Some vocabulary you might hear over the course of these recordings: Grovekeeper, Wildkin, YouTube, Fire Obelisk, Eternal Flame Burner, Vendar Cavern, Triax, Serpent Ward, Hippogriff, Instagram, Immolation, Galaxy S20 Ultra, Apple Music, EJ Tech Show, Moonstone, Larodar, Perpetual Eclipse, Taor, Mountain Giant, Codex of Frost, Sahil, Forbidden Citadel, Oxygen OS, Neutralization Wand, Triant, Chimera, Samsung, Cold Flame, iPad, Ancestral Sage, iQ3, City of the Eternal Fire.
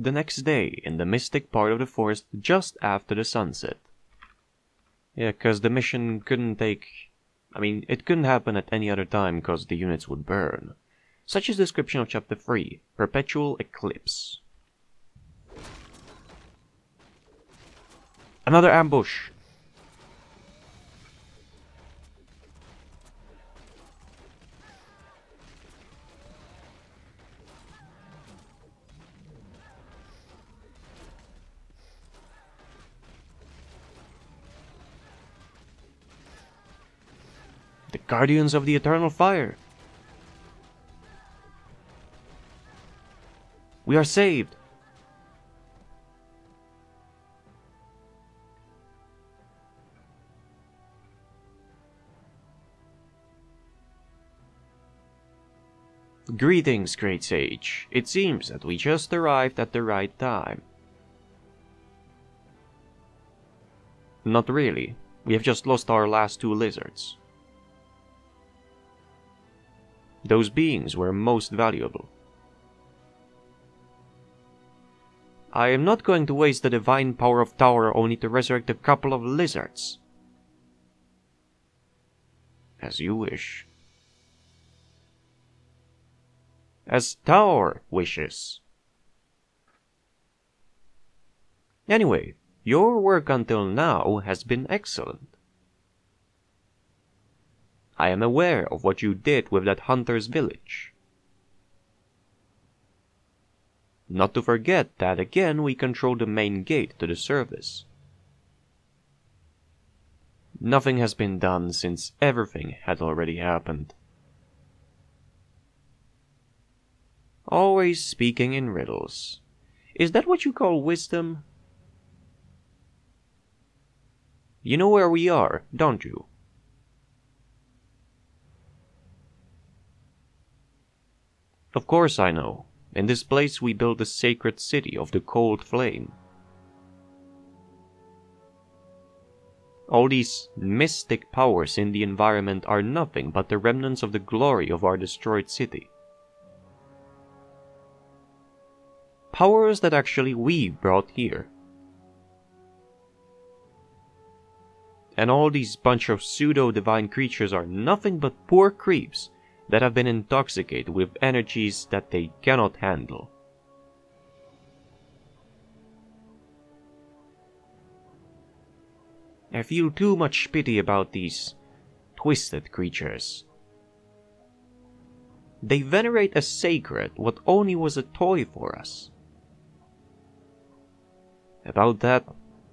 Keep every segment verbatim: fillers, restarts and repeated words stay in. the next day in the mystic part of the forest just after the sunset. Yeah, cause the mission couldn't take... I mean, it couldn't happen at any other time cause the units would burn. Such is the description of Chapter three, Perpetual Eclipse. Another ambush! The Guardians of the Eternal Fire! We are saved! Greetings, Great Sage. It seems that we just arrived at the right time. Not really. We have just lost our last two lizards. Those beings were most valuable. I am not going to waste the divine power of Taor only to resurrect a couple of lizards. As you wish. As Taor wishes. Anyway, your work until now has been excellent. I am aware of what you did with that hunter's village. Not to forget that again we control the main gate to the service. Nothing has been done since everything had already happened. Always speaking in riddles. Is that what you call wisdom? You know where we are, don't you? Of course I know. In this place we built the sacred city of the Cold Flame. All these mystic powers in the environment are nothing but the remnants of the glory of our destroyed city. Powers that actually we brought here. And all these bunch of pseudo-divine creatures are nothing but poor creeps that have been intoxicated with energies that they cannot handle. I feel too much pity about these twisted creatures. They venerate as sacred what only was a toy for us. About that,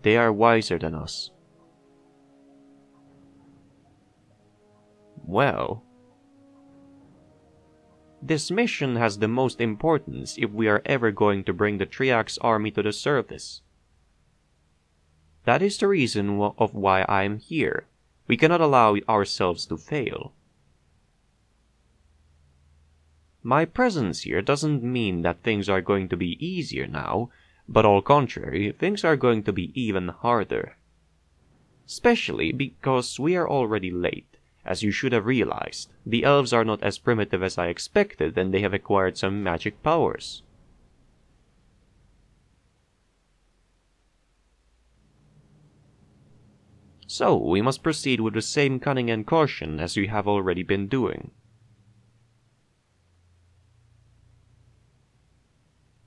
they are wiser than us. Well... This mission has the most importance if we are ever going to bring the Triax army to the surface. That is the reason of why I am here. We cannot allow ourselves to fail. My presence here doesn't mean that things are going to be easier now, but all contrary, things are going to be even harder. Especially because we are already late. As you should have realized, the elves are not as primitive as I expected, and they have acquired some magic powers. So, we must proceed with the same cunning and caution as you have already been doing.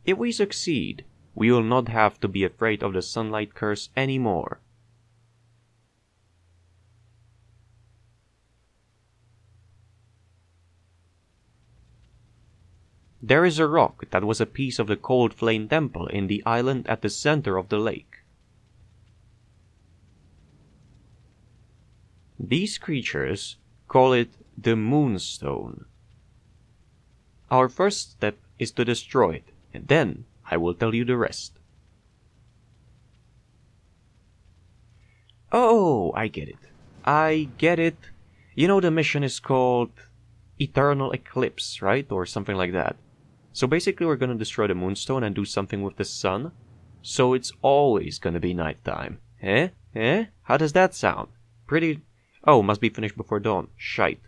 If we succeed, we will not have to be afraid of the sunlight curse anymore. There is a rock that was a piece of the Cold Flame Temple in the island at the center of the lake. These creatures call it the Moonstone. Our first step is to destroy it, and then I will tell you the rest. Oh, I get it. I get it. You know the mission is called Eternal Eclipse, right? Or something like that. So basically we're gonna destroy the Moonstone and do something with the sun, so it's always gonna be nighttime. Eh? Eh? How does that sound? Pretty... Oh, must be finished before dawn. Shite.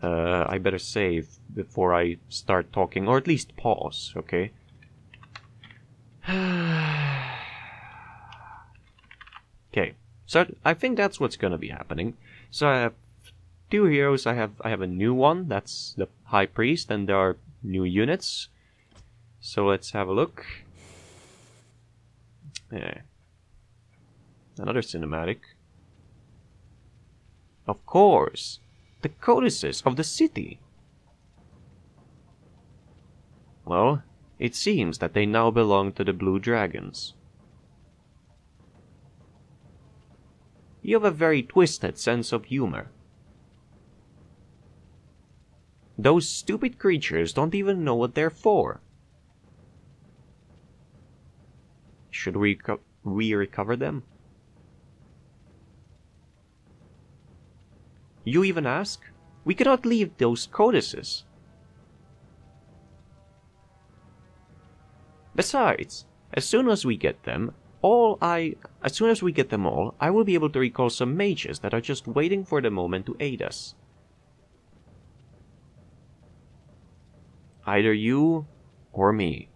Uh, I better save before I start talking, or at least pause, okay? Okay, so I think that's what's gonna be happening. So I have two heroes. I have I have a new one. That's the High Priest, and there are new units. So let's have a look. Yeah. Another cinematic. Of course, the codices of the city. Well, it seems that they now belong to the Blue Dragons. You have a very twisted sense of humor. Those stupid creatures don't even know what they're for. Should we, reco- we recover them? You even ask? We cannot leave those codices. Besides, as soon as we get them, all I as soon as we get them all, I will be able to recall some mages that are just waiting for the moment to aid us. Either you or me.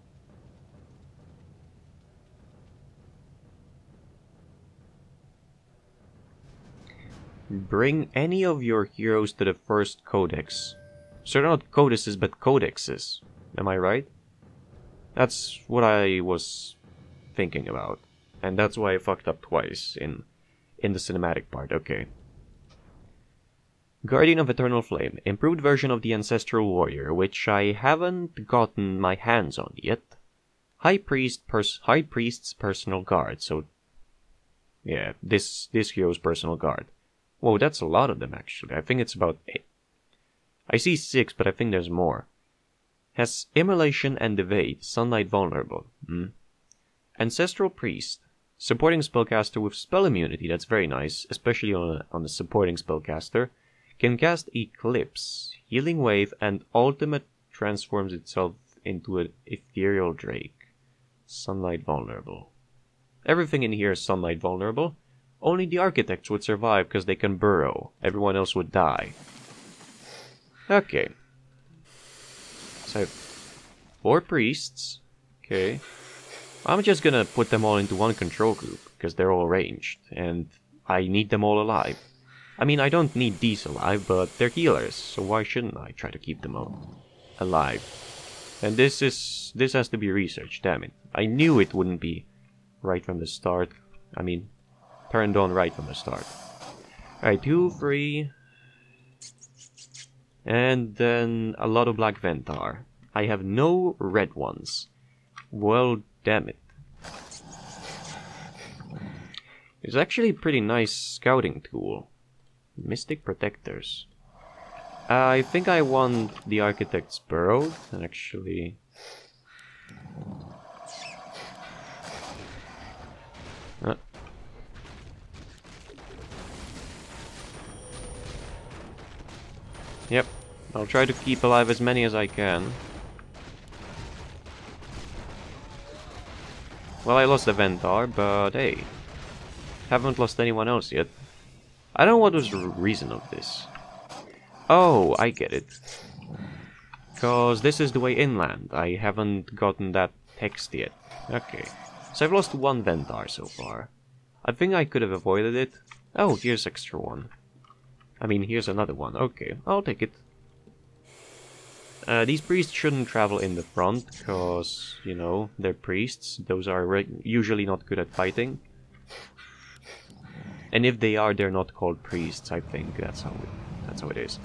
Bring any of your heroes to the first codex. So they're not codices, but codexes. Am I right? That's what I was thinking about. And that's why I fucked up twice in, in the cinematic part. Okay. Guardian of Eternal Flame. Improved version of the Ancestral Warrior, which I haven't gotten my hands on yet. High Priest pers- High Priest's Personal Guard. So, yeah, this, this hero's Personal Guard. Whoa, that's a lot of them, actually. I think it's about eight. I see six, but I think there's more. Has Immolation and Evade, Sunlight Vulnerable. Hmm. Ancestral Priest. Supporting spellcaster with spell immunity, that's very nice, especially on a, on a supporting spellcaster. Can cast Eclipse, Healing Wave, and Ultimate transforms itself into an Ethereal Drake. Sunlight Vulnerable. Everything in here is Sunlight Vulnerable. Only the architects would survive because they can burrow. Everyone else would die. Okay. So, four priests. Okay. I'm just gonna put them all into one control group because they're all ranged. And I need them all alive. I mean, I don't need these alive, but they're healers. So why shouldn't I try to keep them all alive? And this is... this has to be researched, damn it. I knew it wouldn't be right from the start. I mean... turned on right from the start. Alright, two, three. And then a lot of black Vendar. I have no red ones. Well, damn it. It's actually a pretty nice scouting tool. Mystic Protectors. Uh, I think I want the Architect's Burrow. And actually... Uh, Yep, I'll try to keep alive as many as I can. Well, I lost the Vendar, but hey. Haven't lost anyone else yet. I don't know what was the reason of this. Oh, I get it. Because this is the way inland. I haven't gotten that text yet. Okay. So I've lost one Vendar so far. I think I could have avoided it. Oh, here's extra one. I mean, here's another one. Okay, I'll take it. Uh, these priests shouldn't travel in the front, because, you know, they're priests. Those are re usually not good at fighting. And if they are, they're not called priests, I think. That's how it, that's how it is.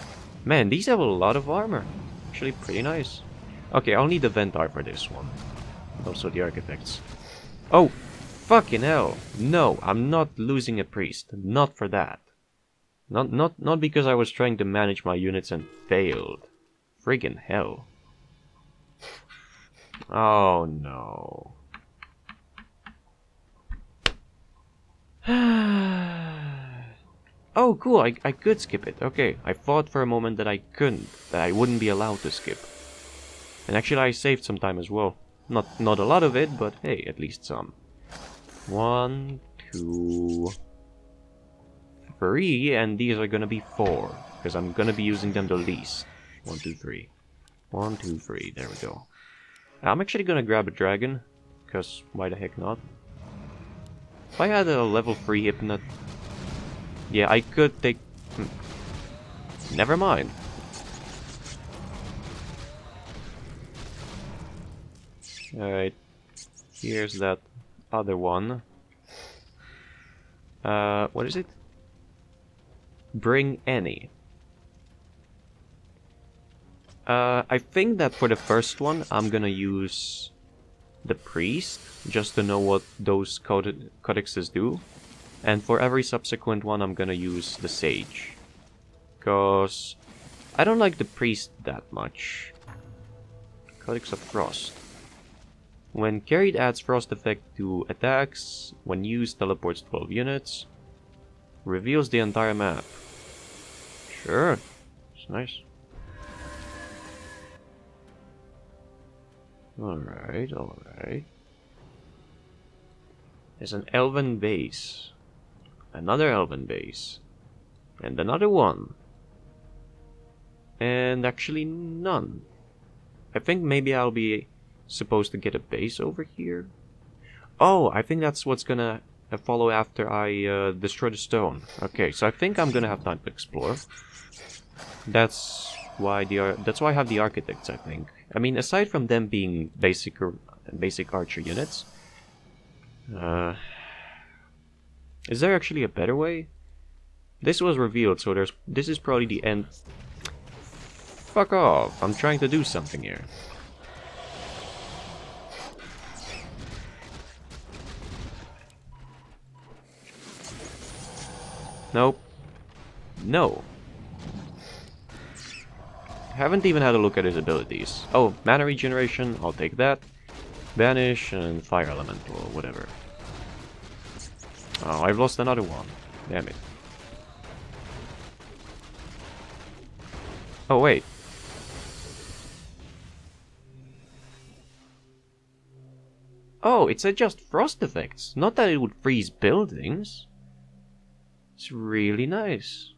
Man, these have a lot of armor. Actually, pretty nice. Okay, I'll need the Vendar for this one. Also the architects. Oh, fucking hell. No, I'm not losing a priest. Not for that. Not, not, not because I was trying to manage my units and failed. Friggin' hell. Oh no. Oh cool, I, I could skip it. Okay, I thought for a moment that I couldn't, that I wouldn't be allowed to skip. And actually I saved some time as well. Not, not a lot of it, but hey, at least some. One, two... three, and these are gonna be four, because I'm gonna be using them the least. One, two, three. One, two, three. There we go. I'm actually gonna grab a dragon, because why the heck not? If I had a level three Hypnot... Yeah, I could take... Never mind. Alright. Here's that other one. Uh, what is it? Bring any. Uh, I think that for the first one, I'm gonna use the priest, just to know what those code codexes do. And for every subsequent one, I'm gonna use the sage. Because I don't like the priest that much. Codex of Frost. When carried, adds frost effect to attacks. When used, teleports twelve units. Reveals the entire map. Sure, it's nice. Alright, alright. There's an elven base. Another elven base. And another one. And actually none. I think maybe I'll be supposed to get a base over here. Oh, I think that's what's gonna follow after I uh, destroy the stone. Okay, so I think I'm gonna have time to explore. That's why the that's why I have the architects, I think. I mean, aside from them being basic or basic archer units, uh, is there actually a better way? This was revealed, so there's. This is probably the end. Fuck off! I'm trying to do something here. Nope. No. Haven't even had a look at his abilities. Oh, mana regeneration, I'll take that. Banish and fire elemental, whatever. Oh, I've lost another one. Damn it. Oh, wait. Oh, it's just frost effects. Not that it would freeze buildings. It's really nice.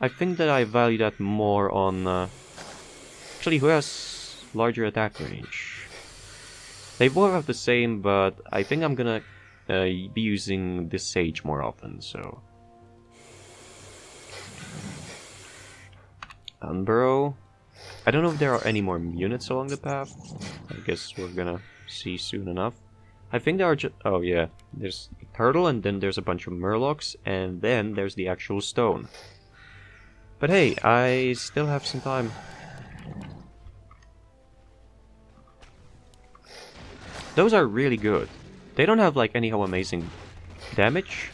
I think that I value that more on... Uh, actually, who has larger attack range? They both have the same, but I think I'm gonna uh, be using this sage more often, so... Unburrow. I don't know if there are any more units along the path. I guess we're gonna see soon enough. I think there are just... Oh, yeah. There's a turtle, and then there's a bunch of murlocs, and then there's the actual stone. But hey, I still have some time. Those are really good. They don't have, like, anyhow amazing damage,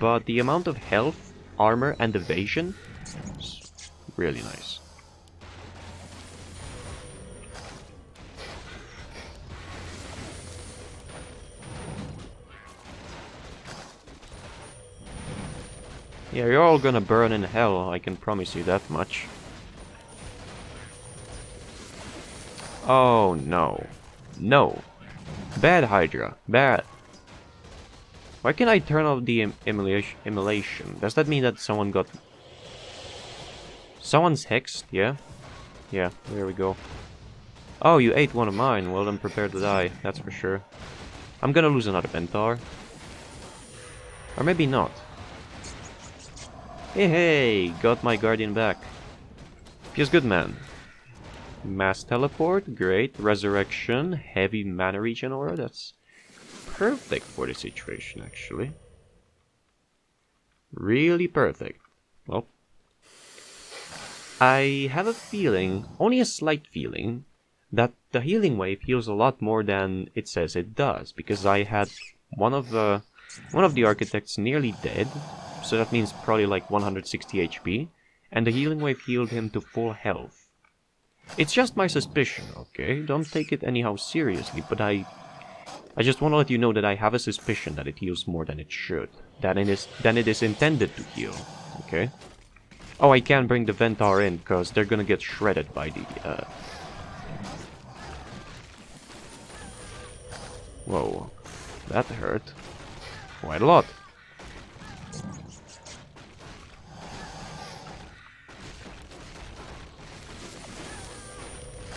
but the amount of health, armor, and evasion is really nice. Yeah, you're all gonna burn in hell, I can promise you that much. Oh no. No. Bad Hydra. Bad. Why can't I turn off the immolation? Does that mean that someone got... Someone's hexed, yeah? Yeah, there we go. Oh, you ate one of mine. Well, I'm prepared to die, that's for sure. I'm gonna lose another Vendar. Or maybe not. Hey, hey, got my guardian back. Feels good, man. Mass teleport, great. Resurrection, heavy mana regen aura. That's perfect for the situation, actually. Really perfect. Well, I have a feeling, only a slight feeling, that the healing wave heals a lot more than it says it does, because I had one of the one of the architects nearly dead. So that means probably like one hundred sixty H P, and the healing wave healed him to full health. It's just my suspicion, okay? Don't take it anyhow seriously, but I... I just want to let you know that I have a suspicion that it heals more than it should. Than it is, than it is intended to heal, okay? Oh, I can bring the Vendar in, because they're gonna get shredded by the... Uh... Whoa, that hurt. Quite a lot.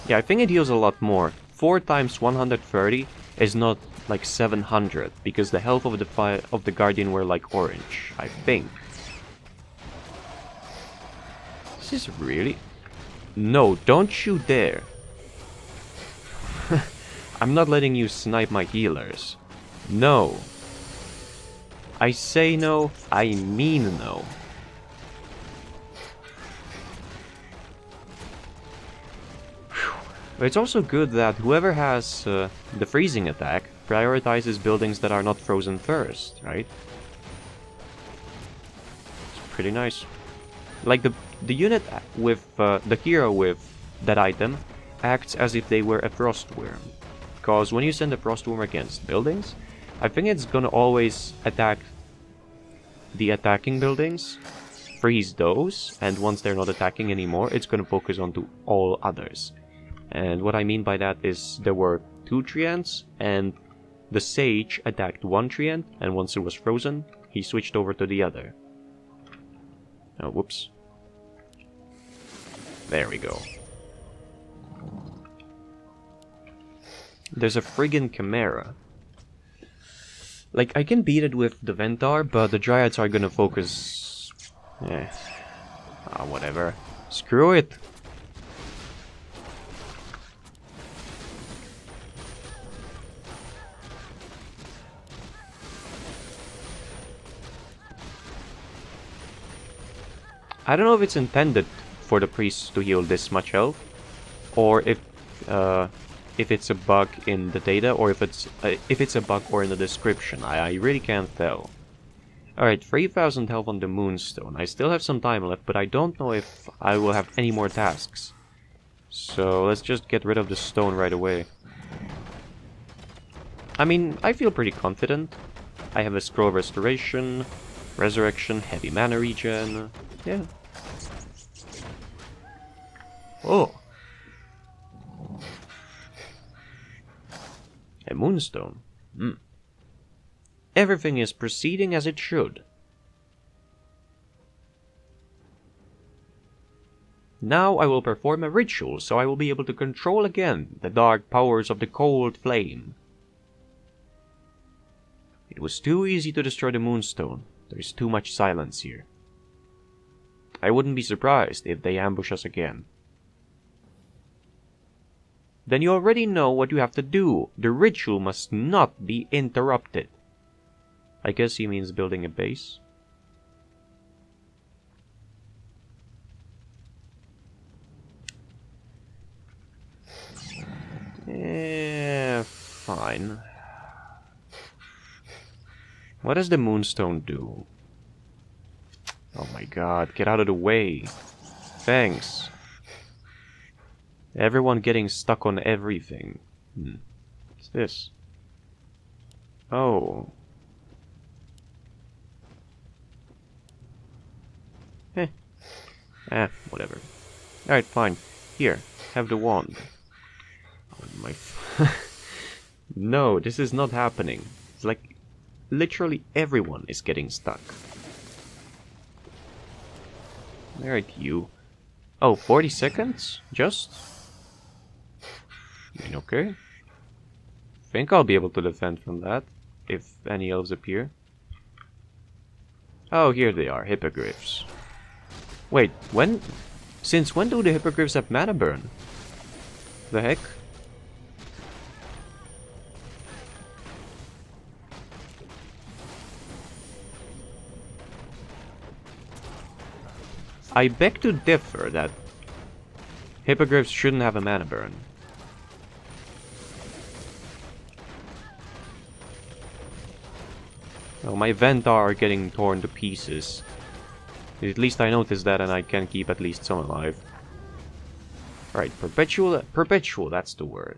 Yeah, I think it heals a lot more. four times one hundred thirty is not like seven hundred, because the health of the fire of the Guardian were like orange, I think. This is really... No, don't you dare. I'm not letting you snipe my healers. No. I say no, I mean no. It's also good that whoever has uh, the freezing attack prioritizes buildings that are not frozen first, right? It's pretty nice. Like the the unit with uh, the hero with that item acts as if they were a frostworm, because when you send a frostworm against buildings, I think it's gonna always attack the attacking buildings, freeze those, and once they're not attacking anymore, it's gonna focus onto all others. And what I mean by that is there were two Triants, and the Sage attacked one Triant, and once it was frozen, he switched over to the other. Oh, whoops. There we go. There's a friggin' Chimera. Like, I can beat it with the Vendar, but the Dryads are gonna focus... Eh. Ah, whatever. Screw it! I don't know if it's intended for the priests to heal this much health, or if uh, if it's a bug in the data, or if it's uh, if it's a bug or in the description. I, I really can't tell. All right, three thousand health on the Moonstone. I still have some time left, but I don't know if I will have any more tasks. So let's just get rid of the stone right away. I mean, I feel pretty confident. I have a scroll of restoration, resurrection, heavy mana regen. Yeah. Oh. A Moonstone. Mm. Everything is proceeding as it should. Now I will perform a ritual, so I will be able to control again the dark powers of the Cold Flame. It was too easy to destroy the Moonstone. There is too much silence here. I wouldn't be surprised if they ambush us again. Then you already know what you have to do. The ritual must not be interrupted. I guess he means building a base. Eh, fine. What does the Moonstone do? Oh my god, get out of the way. Thanks. Everyone getting stuck on everything. Hmm. What's this? Oh. Eh. Ah, whatever. Alright, fine. Here, have the wand. Oh my f- No, this is not happening. It's like, literally everyone is getting stuck. Alright, you. Oh, forty seconds? Just? I mean, okay. Think I'll be able to defend from that, if any elves appear. Oh, here they are, Hippogriffs. Wait, when? Since when do the Hippogriffs have mana burn? The heck? I beg to differ that Hippogriffs shouldn't have a mana burn. Oh, my Vendar are getting torn to pieces. At least I noticed that, and I can keep at least some alive. Alright, perpetual, perpetual, that's the word.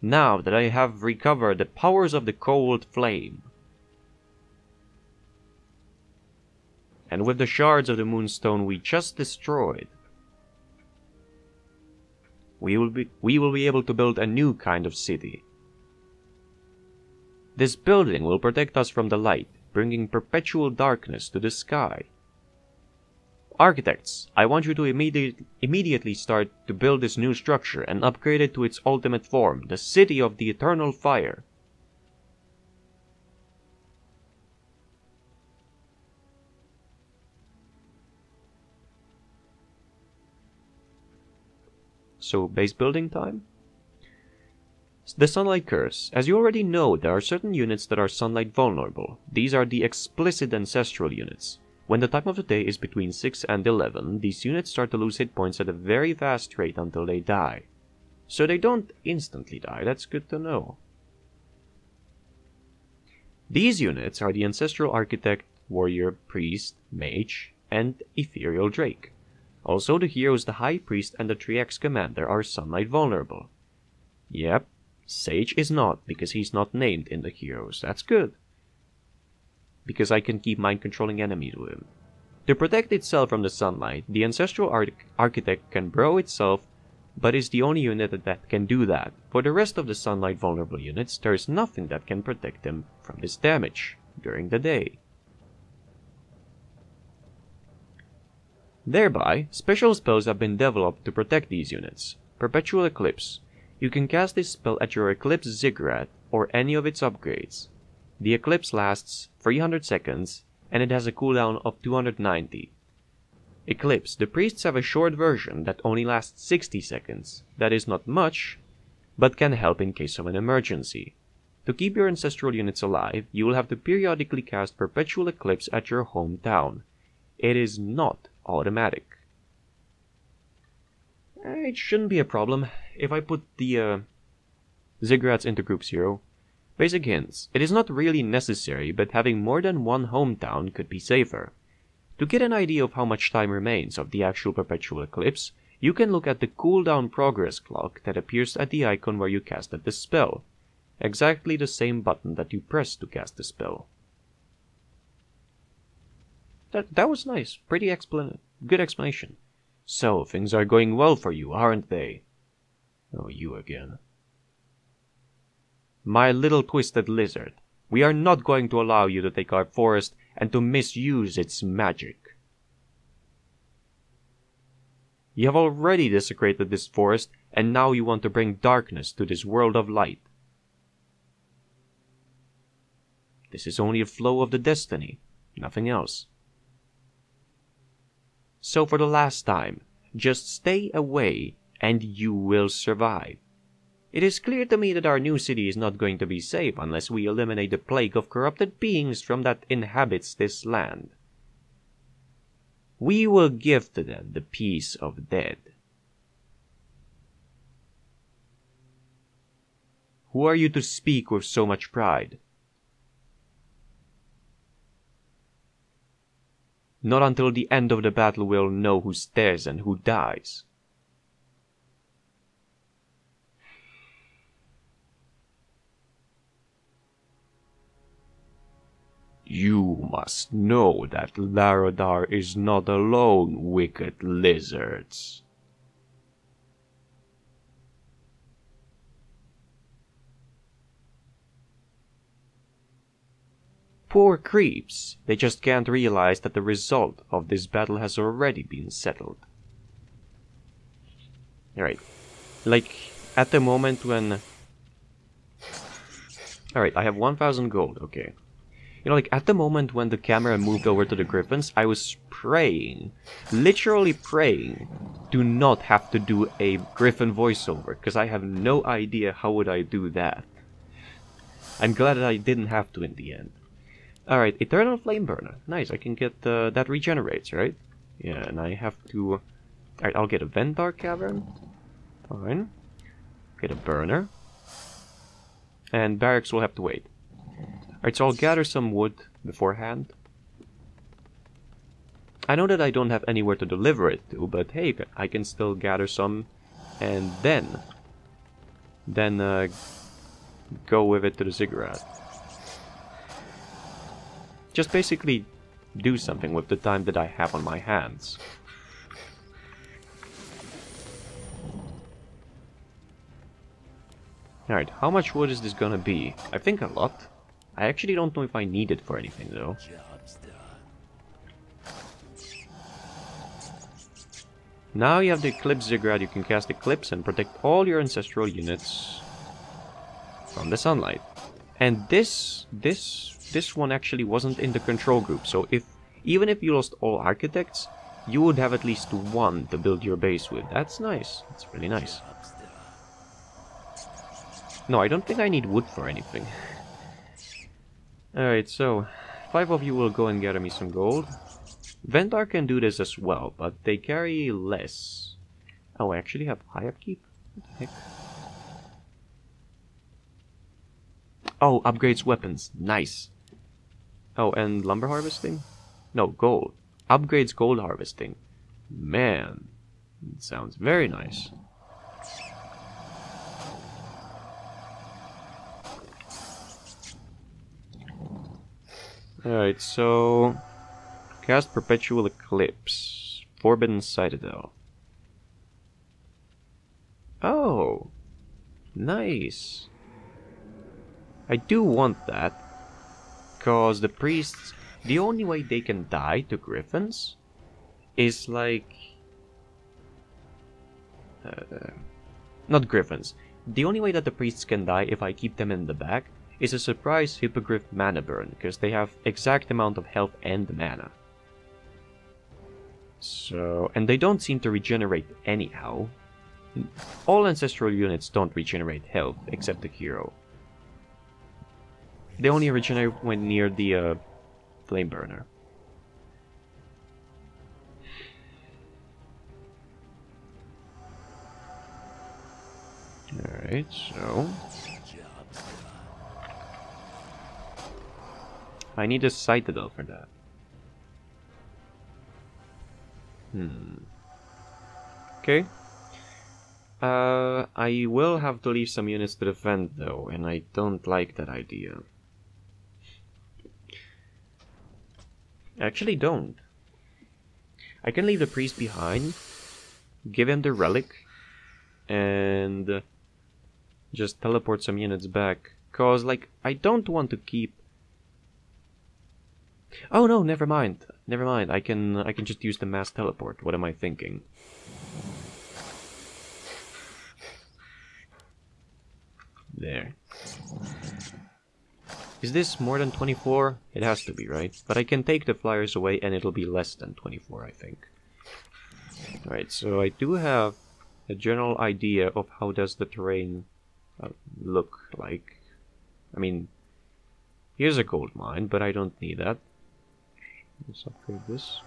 Now that I have recovered the powers of the Cold Flame, and with the shards of the Moonstone we just destroyed, we will be we will be able to build a new kind of city. This building will protect us from the light, bringing perpetual darkness to the sky. Architects, I want you to immediate, immediately start to build this new structure and upgrade it to its ultimate form, the City of the Eternal Fire. So, base building time? The Sunlight Curse. As you already know, there are certain units that are sunlight vulnerable. These are the explicit ancestral units. When the time of the day is between six and eleven, these units start to lose hit points at a very fast rate until they die. So they don't instantly die, that's good to know. These units are the Ancestral Architect, Warrior, Priest, Mage, and Ethereal Drake. Also the heroes, the High Priest and the Triax Commander are sunlight vulnerable. Yep, Sage is not, because he's not named in the heroes, that's good. Because I can keep mind-controlling enemies with him. To protect itself from the sunlight, the Ancestral Arch Architect can burrow itself, but is the only unit that can do that. For the rest of the sunlight-vulnerable units, there is nothing that can protect them from this damage during the day. Thereby, special spells have been developed to protect these units. Perpetual Eclipse. You can cast this spell at your Eclipse Ziggurat or any of its upgrades. The eclipse lasts three hundred seconds, and it has a cooldown of two hundred ninety. Eclipse. The priests have a short version that only lasts sixty seconds. That is not much, but can help in case of an emergency. To keep your ancestral units alive, you will have to periodically cast Perpetual Eclipse at your hometown. It is not automatic. It shouldn't be a problem. If I put the uh, ziggurats into Group zero, basic hints. It is not really necessary, but having more than one hometown could be safer. To get an idea of how much time remains of the actual Perpetual Eclipse, you can look at the cooldown progress clock that appears at the icon where you casted the spell. Exactly the same button that you pressed to cast the spell. That, that was nice. Pretty explan- good explanation. So, things are going well for you, aren't they? Oh, you again. My little twisted lizard, we are not going to allow you to take our forest and to misuse its magic. You have already desecrated this forest, and now you want to bring darkness to this world of light. This is only a flow of the destiny, nothing else. So for the last time, just stay away and you will survive. It is clear to me that our new city is not going to be safe unless we eliminate the plague of corrupted beings from that inhabits this land. We will give to them the peace of dead. Who are you to speak with so much pride? Not until the end of the battle will know who stares and who dies. You must know that Larodar is not alone, wicked lizards. Poor creeps, they just can't realize that the result of this battle has already been settled. Alright, like at the moment when... Alright, I have one thousand gold, okay. You know, like, at the moment when the camera moved over to the griffins, I was praying, literally praying, to not have to do a griffin voiceover, because I have no idea how would I do that. I'm glad that I didn't have to in the end. Alright, Eternal Flame Burner. Nice, I can get, uh, that regenerates, right? Yeah, and I have to... Alright, I'll get a Vendar Cavern. Fine. Get a burner. And barracks will have to wait. Alright, so I'll gather some wood beforehand. I know that I don't have anywhere to deliver it to, but hey, I can still gather some and then... Then, uh... go with it to the ziggurat. Just basically do something with the time that I have on my hands. Alright, how much wood is this gonna be? I think a lot. I actually don't know if I need it for anything, though. Now you have the Eclipse Ziggurat. You can cast Eclipse and protect all your ancestral units from the sunlight. And this, this, this one actually wasn't in the control group. So if even if you lost all architects, you would have at least one to build your base with. That's nice. That's really nice. No, I don't think I need wood for anything. Alright, so five of you will go and gather me some gold. Vendar can do this as well, but they carry less. Oh, I actually have high upkeep? What the heck? Oh, upgrades weapons. Nice. Oh, and lumber harvesting? No, gold. Upgrades gold harvesting. Man, it sounds very nice. Alright, so cast Perpetual Eclipse, Forbidden Citadel. Oh, nice. I do want that, because the priests, the only way they can die to griffins is like... Uh, not griffins. The only way that the priests can die if I keep them in the back is a surprise Hippogriff mana burn, because they have exact amount of health and mana. So, and they don't seem to regenerate anyhow. All ancestral units don't regenerate health, except the hero. They only regenerate when near the uh, flame burner. Alright, so... I need a citadel for that. Hmm. Okay. Uh, I will have to leave some units to defend though, and I don't like that idea. I actually don't. I can leave the priest behind, give him the relic, and just teleport some units back. Cause, like, I don't want to keep... Oh no, never mind. Never mind. I can I can just use the mass teleport. What am I thinking? There. Is this more than twenty-four? It has to be, right? But I can take the flyers away and it'll be less than twenty-four, I think. Alright, so I do have a general idea of how does the terrain uh, look like. I mean, here's a gold mine, but I don't need that. Let's upgrade this.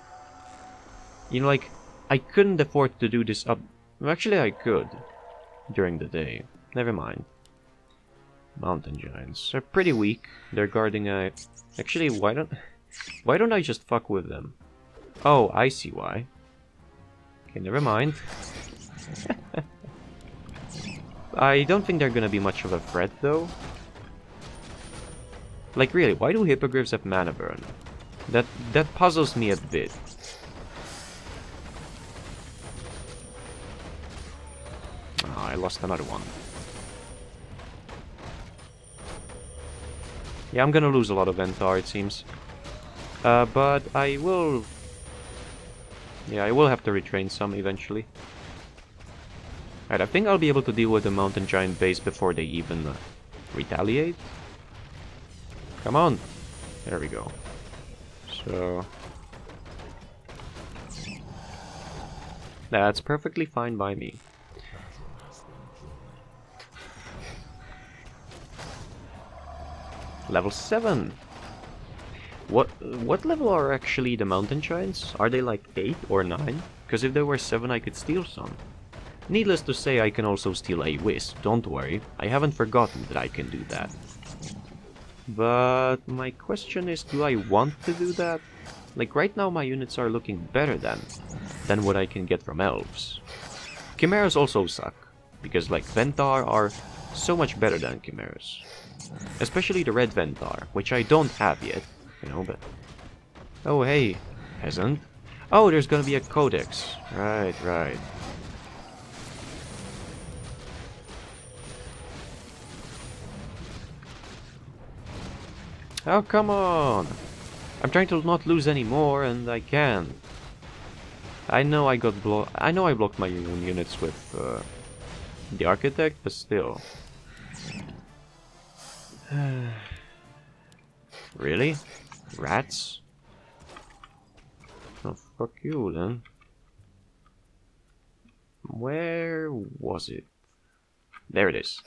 You know, like, I couldn't afford to do this up... Well, actually, I could. During the day. Never mind. Mountain giants. They're pretty weak. They're guarding a... Actually, why don't... Why don't I just fuck with them? Oh, I see why. Okay, never mind. I don't think they're gonna be much of a threat, though. Like, really, why do hippogriffs have mana burn? That that puzzles me a bit. Oh, I lost another one. Yeah, I'm gonna lose a lot of Vendar, it seems. Uh, but I will... Yeah, I will have to retrain some eventually. Alright, I think I'll be able to deal with the mountain giant base before they even uh, retaliate. Come on! There we go. So... That's perfectly fine by me. Level seven! What what level are actually the mountain giants? Are they like eight or nine? Because if they were seven I could steal some. Needless to say, I can also steal a wisp, don't worry. I haven't forgotten that I can do that. But my question is, do I want to do that? Like, right now my units are looking better than than what I can get from elves. Chimeras also suck, because like Vendar are so much better than chimeras. Especially the red Vendar, which I don't have yet, you know, but... Oh hey, peasant. Oh, there's gonna be a codex. Right, right. Oh, come on! I'm trying to not lose any more, and I can. I know I got blo- I know I blocked my units with uh, the Architect, but still. Really? Rats? Oh, fuck you then. Where was it? There it is.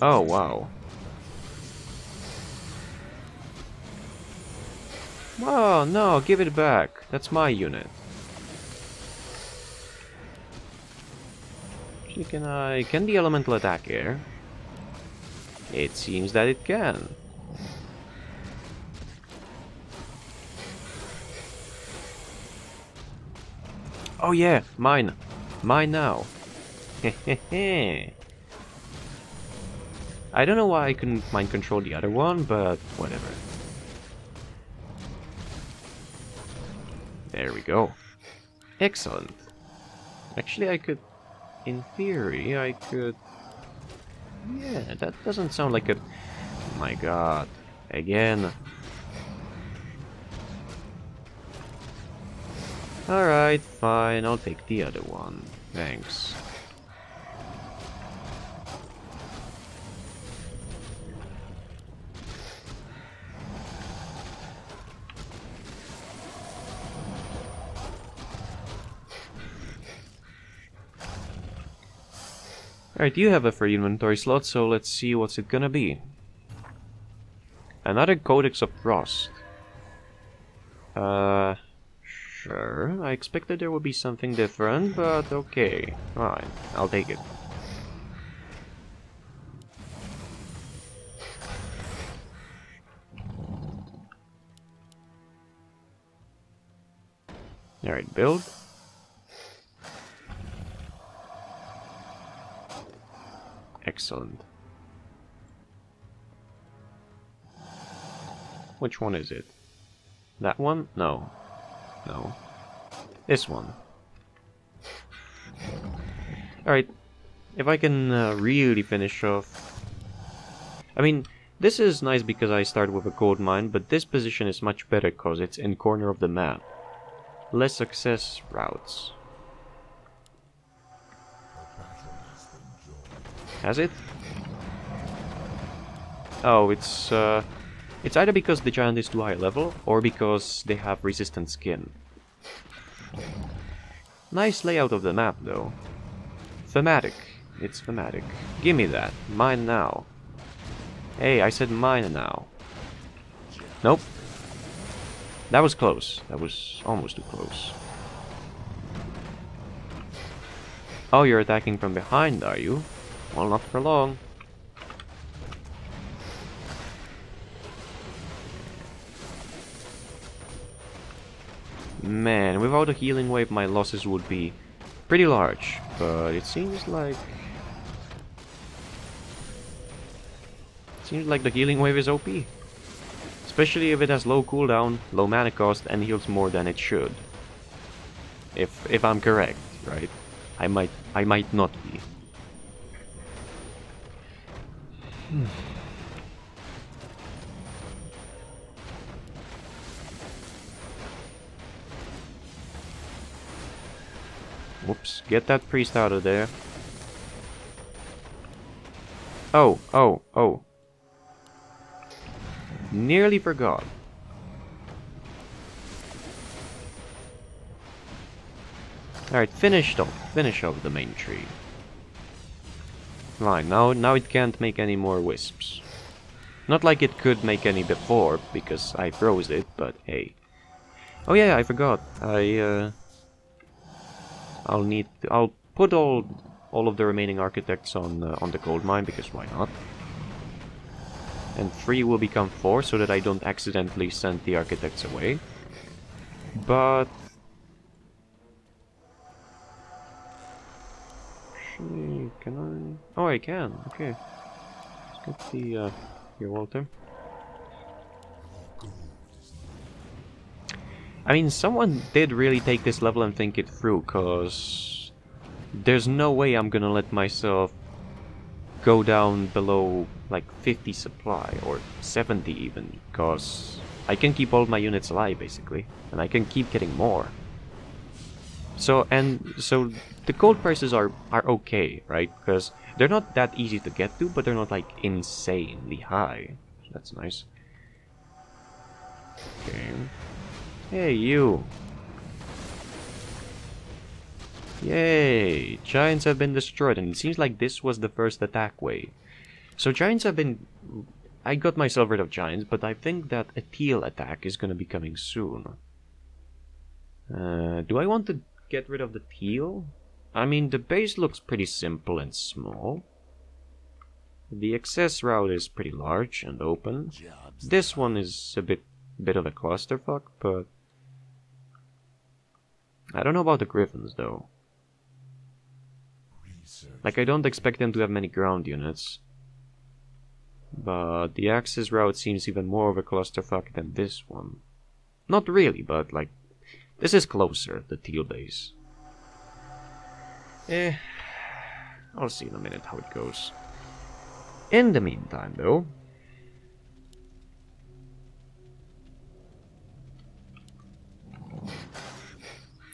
Oh, wow. Oh, no, give it back. That's my unit. Actually, can I... Can the elemental attack here? It seems that it can. Oh yeah, mine. Mine now. Hehehe. I don't know why I couldn't mind control the other one, but whatever. There we go. Excellent. Actually, I could... In theory, I could... Yeah, that doesn't sound like a... Oh my god. Again. Alright, fine. I'll take the other one. Thanks. Alright, you have a free inventory slot, so let's see what's it gonna be. Another Codex of Frost. Uh, sure, I expected there would be something different, but okay. Alright, I'll take it. Alright, build. Excellent. Which one is it? That one? No. No. This one. Alright. If I can uh, really finish off... I mean, this is nice because I start with a gold mine, but this position is much better because it's in corner of the map. Less success routes. Has it? Oh, it's uh, it's either because the giant is too high level, or because they have resistant skin. Nice layout of the map, though. Thematic. It's thematic. Gimme that. Mine now. Hey, I said mine now. Nope. That was close. That was almost too close. Oh, you're attacking from behind, are you? Well, not for long. Man, without a healing wave, my losses would be pretty large. But it seems like... It seems like the healing wave is O P. Especially if it has low cooldown, low mana cost, and heals more than it should. If, if I'm correct, right? I might, I might not be. Hmm. Whoops, get that priest out of there. Oh, oh, oh. Nearly forgot. Alright, finished off. Finish off the main tree. Fine, now, now it can't make any more wisps. Not like it could make any before, because I froze it, but hey. Oh yeah, I forgot. I, uh... I'll need... To, I'll put all all of the remaining architects on, uh, on the gold mine, because why not? And three will become four, so that I don't accidentally send the architects away. But... Can I? Oh, I can. Okay. Let's get the uh, here, Walter. I mean, someone did really take this level and think it through, cause there's no way I'm gonna let myself go down below like fifty supply or seventy even, cause I can keep all my units alive, basically, and I can keep getting more. So, and so the gold prices are, are okay, right? Because they're not that easy to get to, but they're not like insanely high. So that's nice. Okay. Hey, you. Yay! Giants have been destroyed, and it seems like this was the first attack wave. So giants have been... I got myself rid of giants, but I think that a teal attack is going to be coming soon. Uh, do I want to get rid of the teal? I mean, the base looks pretty simple and small. The access route is pretty large and open. This one is a bit, bit of a clusterfuck, but... I don't know about the griffins, though. Like, I don't expect them to have many ground units. But the access route seems even more of a clusterfuck than this one. Not really, but, like, this is closer, the teal base. Eh, I'll see in a minute how it goes. In the meantime, though...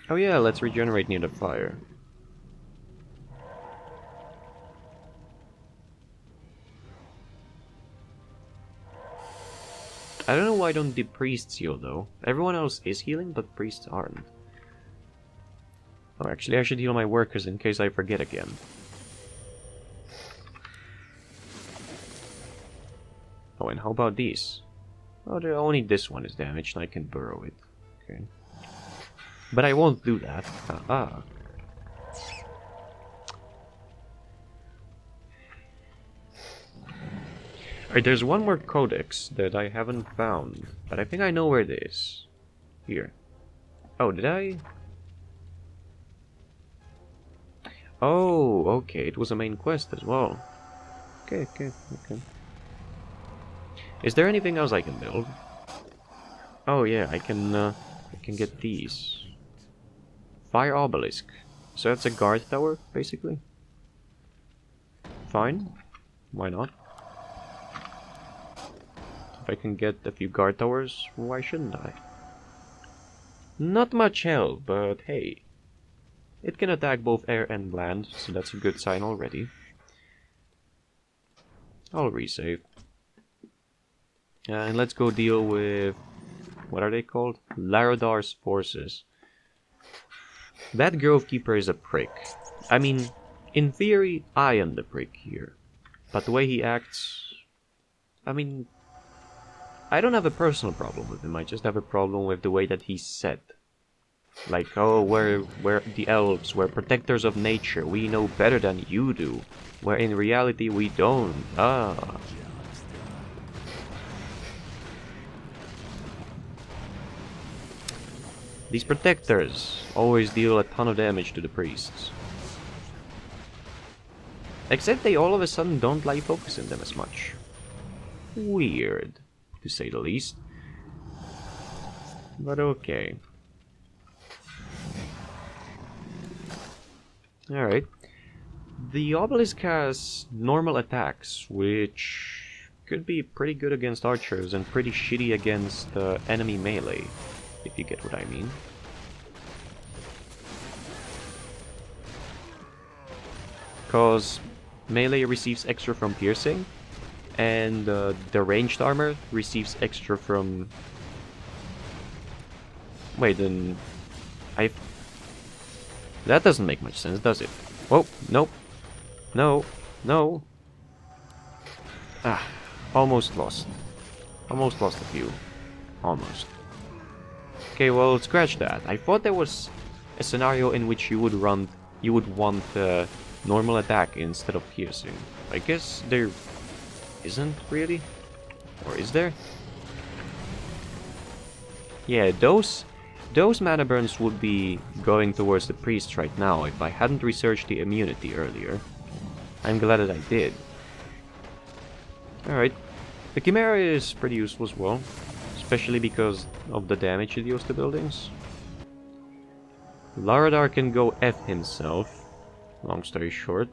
Oh yeah, let's regenerate near the fire. I don't know why don't the priests heal, though. Everyone else is healing, but priests aren't. Oh, actually, I should heal my workers in case I forget again. Oh, and how about these? Oh, only this one is damaged, and I can burrow it. Okay. But I won't do that. Uh-uh. Alright, there's one more codex that I haven't found, but I think I know where it is. Here. Oh, did I? Oh, okay, it was a main quest as well. Okay, okay, okay. Is there anything else I can build? Oh yeah, I can, uh, I can get these. Fire Obelisk. So that's a guard tower, basically. Fine. Why not? If I can get a few guard towers, why shouldn't I? Not much help, but hey. It can attack both air and land, so that's a good sign already. I'll resave. And let's go deal with... what are they called? Larodar's forces. That Grovekeeper is a prick. I mean, in theory, I am the prick here. But the way he acts... I mean... I don't have a personal problem with him, I just have a problem with the way that he's said. Like, oh, we're, we're the elves, we're protectors of nature, we know better than you do. Where in reality, we don't. Ah... These protectors always deal a ton of damage to the priests. Except they all of a sudden don't like focusing them as much. Weird, to say the least. But okay. Alright. The obelisk has normal attacks, which could be pretty good against archers and pretty shitty against uh, enemy melee. If you get what I mean. Because melee receives extra from piercing, and uh, the ranged armor receives extra from... Wait, then... I... That doesn't make much sense, does it? Whoa, nope. No, no. Ah, almost lost. Almost lost a few. Almost. Okay, well, scratch that. I thought there was a scenario in which you would run, you would want uh, normal attack instead of piercing. I guess there isn't really, or is there? Yeah, those those mana burns would be going towards the priests right now if I hadn't researched the immunity earlier. I'm glad that I did. All right, the Chimera is pretty useful as well. Especially because of the damage it deals to buildings. Larodar can go F himself, long story short.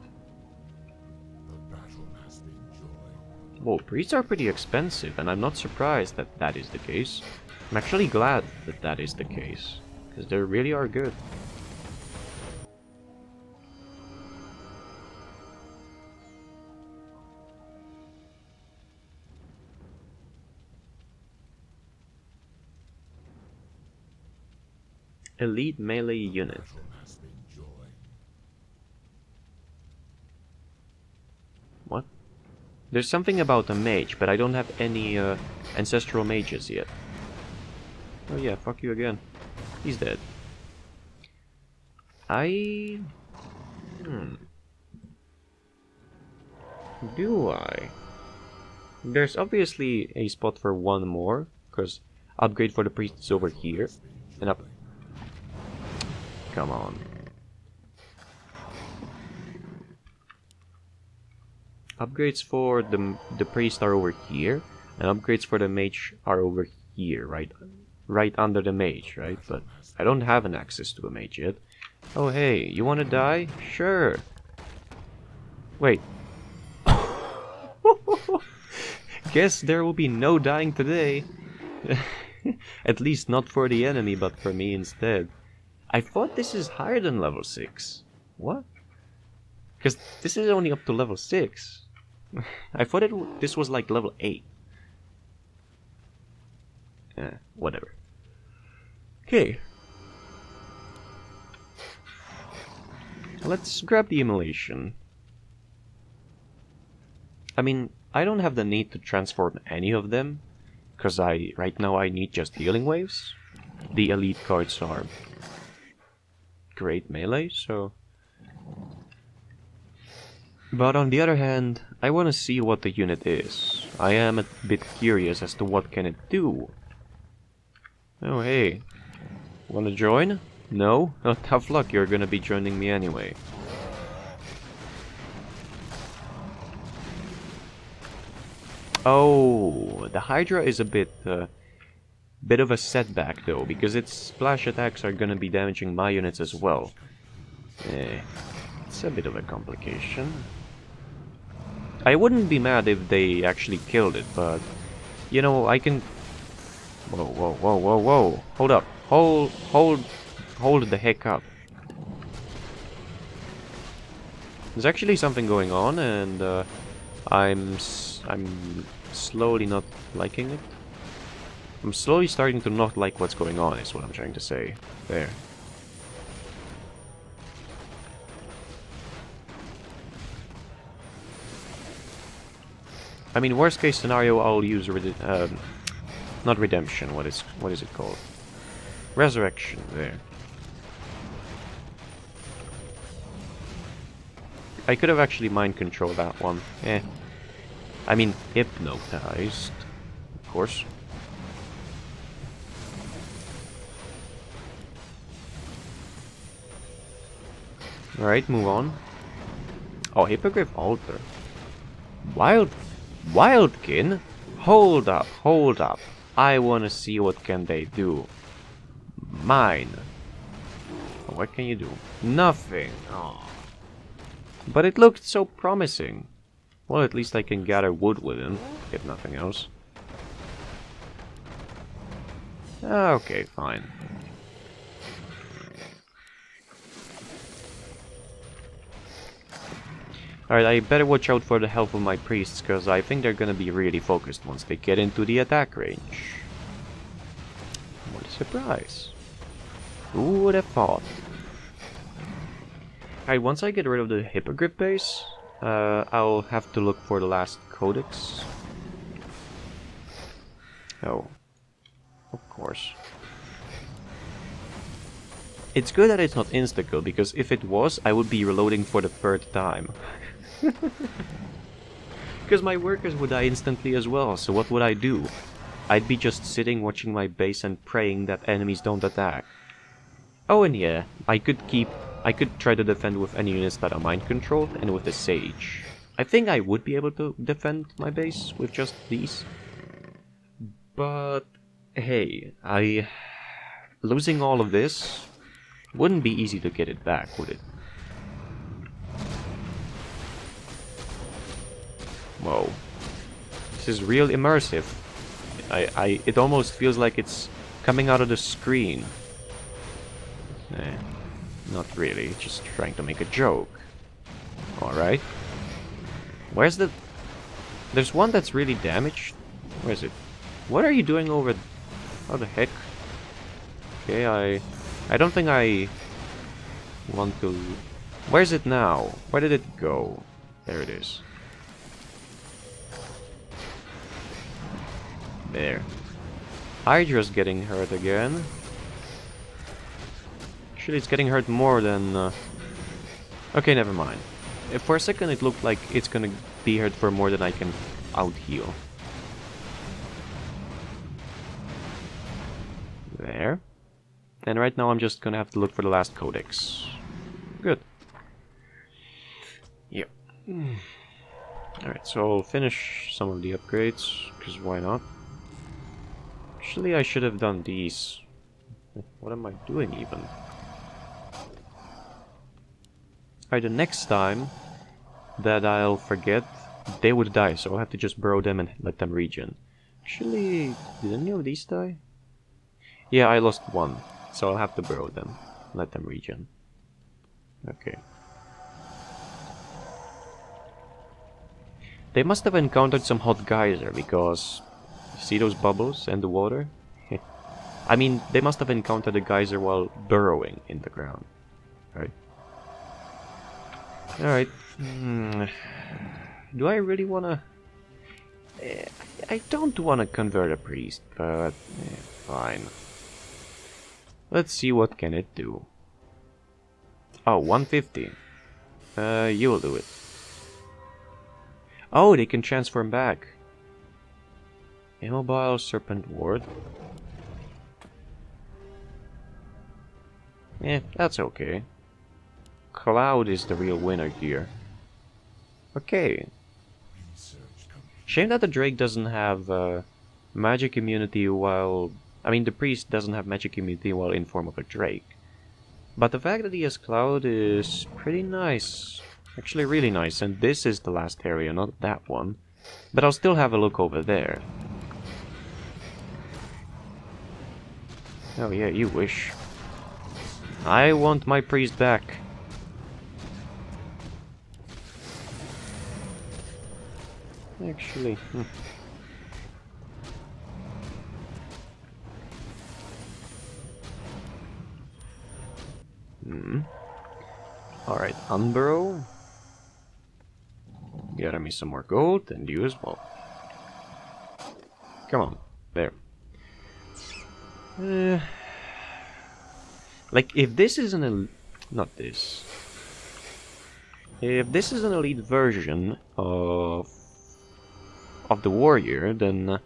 Well, breeds are pretty expensive, and I'm not surprised that that is the case. I'm actually glad that that is the case, because they really are good. Elite melee unit. What? There's something about a mage, but I don't have any uh, ancestral mages yet. Oh yeah, fuck you again. He's dead. I... Hmm. Do I? There's obviously a spot for one more, because upgrade for the priest is over here. And up... Come on. Upgrades for the the priest are over here, and upgrades for the mage are over here, right? Right under the mage, right? But I don't have an access to a mage yet. Oh hey, you wanna die? Sure. Wait. Guess there will be no dying today. At least not for the enemy, but for me instead. I thought this is higher than level six. What? Because this is only up to level six. I thought it w this was like level eight. Eh, whatever. Okay. Let's grab the Immolation. I mean, I don't have the need to transform any of them, because I right now I need just healing waves. The elite cards are great melee, so... But on the other hand, I want to see what the unit is. I am a bit curious as to what can it do. Oh hey, wanna join? No? Oh, tough luck, you're gonna be joining me anyway. Oh, the Hydra is a bit... Uh, Bit of a setback though, because its splash attacks are gonna be damaging my units as well. Eh, it's a bit of a complication. I wouldn't be mad if they actually killed it, but you know I can. Whoa, whoa, whoa, whoa, whoa! Hold up! Hold, hold, hold the heck up! There's actually something going on, and uh, I'm s I'm slowly not liking it. I'm slowly starting to not like what's going on, is what I'm trying to say. There. I mean, worst case scenario, I'll use rede um, not redemption. What is what is it called? Resurrection. There. I could have actually mind controlled that one. Eh. I mean, hypnotized, of course. Alright, move on. Oh, Hippogriff altar. Wild... Wildkin? Hold up, hold up. I wanna see what can they do. Mine. What can you do? Nothing. Oh. But it looked so promising. Well, at least I can gather wood with him, if nothing else. Okay, fine. Alright, I better watch out for the health of my priests, because I think they're gonna be really focused once they get into the attack range. What a surprise. Who would have thought? Alright, once I get rid of the Hippogriff base, uh, I'll have to look for the last codex. Oh. Of course. It's good that it's not insta-kill, because if it was, I would be reloading for the third time. Because my workers would die instantly as well, so what would I do? I'd be just sitting watching my base and praying that enemies don't attack. Oh, and yeah, I could keep... I could try to defend with any units that are mind-controlled and with the Sage. I think I would be able to defend my base with just these. But... hey, I... losing all of this... wouldn't be easy to get it back, would it? Whoa. This is real immersive. I, I, it almost feels like it's coming out of the screen. Eh, not really, just trying to make a joke. Alright. Where's the... There's one that's really damaged. Where is it? What are you doing over... How the heck? Okay, I... I don't think I... want to... Where is it now? Where did it go? There it is. There. Hydra's getting hurt again. Actually, it's getting hurt more than... Uh... Okay, never mind. For a second, it looked like it's gonna be hurt for more than I can out-heal. There. And right now, I'm just gonna have to look for the last codex. Good. Yep. Alright, so I'll finish some of the upgrades, because why not? Actually, I should have done these. What am I doing even? Alright, the next time that I'll forget, they would die, so I'll have to just burrow them and let them regen. Actually, did any of these die? Yeah, I lost one, so I'll have to burrow them, let them regen. Okay. They must have encountered some hot geyser, because... See those bubbles and the water? I mean, they must have encountered a geyser while burrowing in the ground. Right? Alright. Mm. Do I really wanna... Eh, I don't wanna convert a priest, but... Eh, fine. Let's see what can it do. Oh, one fifty. Uh, you'll do it. Oh, they can transform back. Immobile Serpent Ward. Eh, that's okay. Cloud is the real winner here. Okay. Shame that the Drake doesn't have uh, magic immunity while... I mean, the priest doesn't have magic immunity while in form of a Drake. But the fact that he has Cloud is pretty nice. Actually really nice, and this is the last area, not that one. But I'll still have a look over there. Oh yeah, you wish. I want my priest back. Actually... Hmm. Hmm. Alright, Unburrow. Get me some more gold, and you as well. Come on, there. Uh, like, if this is an elite... Not this. If this is an elite version of... of the warrior, then... Uh,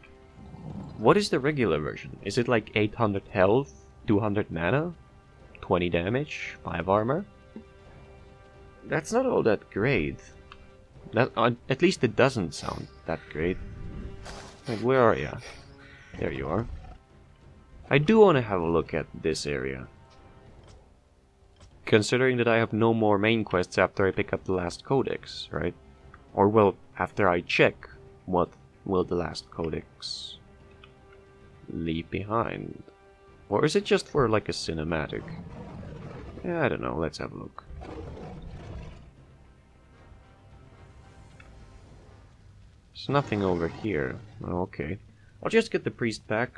what is the regular version? Is it like eight hundred health, two hundred mana, twenty damage, five armor? That's not all that great. That, uh, at least it doesn't sound that great. Like, where are ya? There you are. I do want to have a look at this area. Considering that I have no more main quests after I pick up the last codex, right? Or, well, after I check what will the last codex leave behind. Or is it just for, like, a cinematic? Yeah, I don't know. Let's have a look. There's nothing over here. Okay. I'll just get the priest back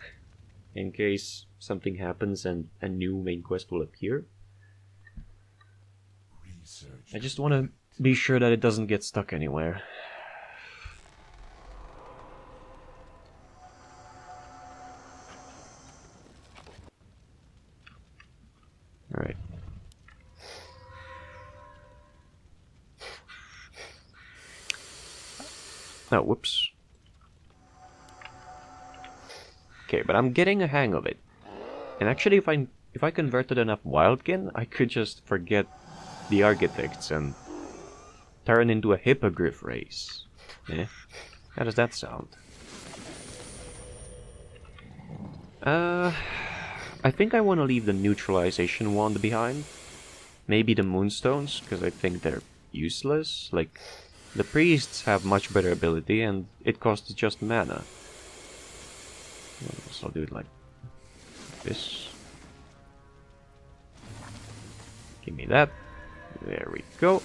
in case something happens and a new main quest will appear. I just want to be sure that it doesn't get stuck anywhere. Alright. Oh, whoops. Okay, but I'm getting a hang of it. And actually, if I if I converted enough Wildkin, I could just forget the architects and turn into a Hippogriff race. Eh? How does that sound? Uh, I think I want to leave the Neutralization Wand behind. Maybe the Moonstones, because I think they're useless. Like, The priests have much better ability, and it costs just mana. So I'll do it like this. Give me that. There we go.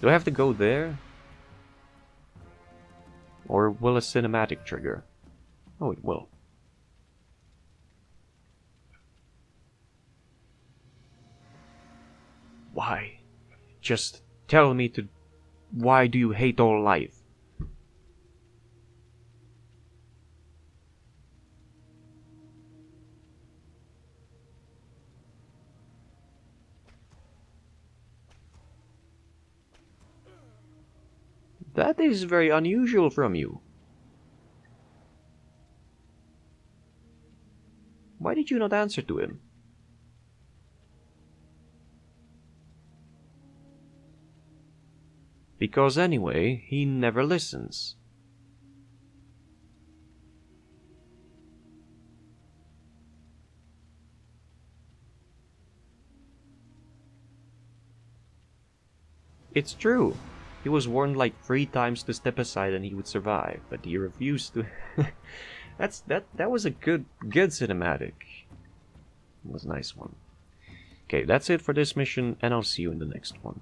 Do I have to go there? Or will a cinematic trigger? Oh, it will. Why? Just tell me to... Why do you hate all life? That is very unusual from you. Why did you not answer to him? Because anyway, he never listens. It's true. He was warned like three times to step aside and he would survive, but he refused to. That's that. That was a good, good cinematic. It was a nice one. Okay, that's it for this mission, and I'll see you in the next one.